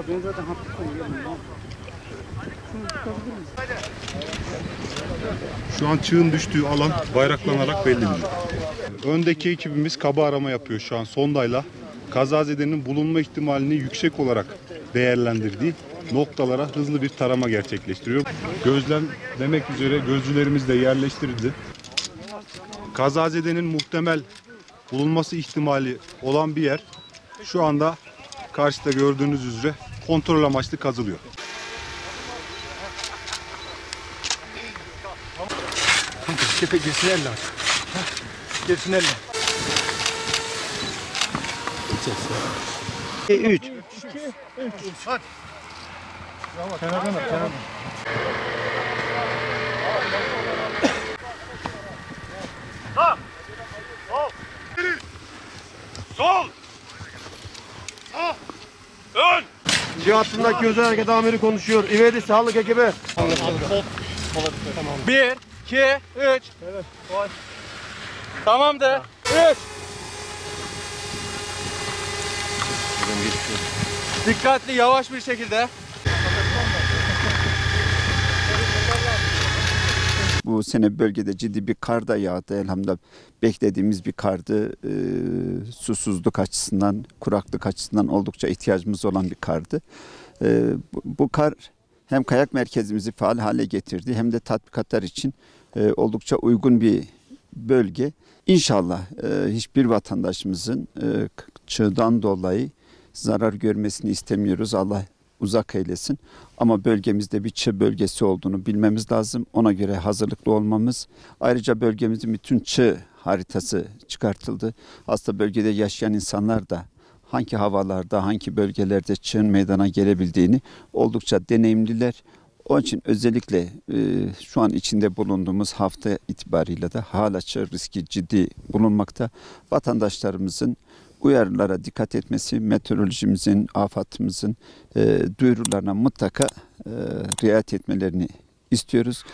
Ya ben zaten hafiften geldim. Şu an çığın düştüğü alan bayraklanarak belli oluyor. Öndeki ekibimiz kaba arama yapıyor şu an sondayla. Kazazedenin bulunma ihtimalini yüksek olarak değerlendirdiği noktalara hızlı bir tarama gerçekleştiriyor. Gözlemlemek üzere gözcülerimiz de yerleştirildi. Kazazedenin muhtemel bulunması ihtimali olan bir yer şu anda karşıda gördüğünüz üzere kontrol amaçlı kazılıyor. Tepe girsin elle at. Girsin elle. 3, 2, 1. Hadi. Kenara. Sağ. Sol. Sol. Sağ. Ön. Cihatındaki özel hareket amiri konuşuyor. İvedi sağlık ekibi. Tamam. 1, 2, 3. Evet. Tamam da. 3. Dikkatli, yavaş bir şekilde. Bu sene bölgede ciddi bir kar da yağdı. Elhamdülillah beklediğimiz bir kardı. Susuzluk açısından, kuraklık açısından oldukça ihtiyacımız olan bir kardı. Bu kar hem kayak merkezimizi faal hale getirdi hem de tatbikatlar için oldukça uygun bir bölge. İnşallah hiçbir vatandaşımızın çığdan dolayı zarar görmesini istemiyoruz. Allah uzak eylesin. Ama bölgemizde bir çığ bölgesi olduğunu bilmemiz lazım. Ona göre hazırlıklı olmamız. Ayrıca bölgemizin bütün çığ haritası çıkartıldı. Aslında bölgede yaşayan insanlar da hangi havalarda, hangi bölgelerde çığın meydana gelebildiğini oldukça deneyimliler. Onun için özellikle şu an içinde bulunduğumuz hafta itibariyle de hala çığ riski ciddi bulunmakta. Vatandaşlarımızın uyarılara dikkat etmesi, meteorolojimizin, AFAD'ımızın duyurularına mutlaka riayet etmelerini istiyoruz.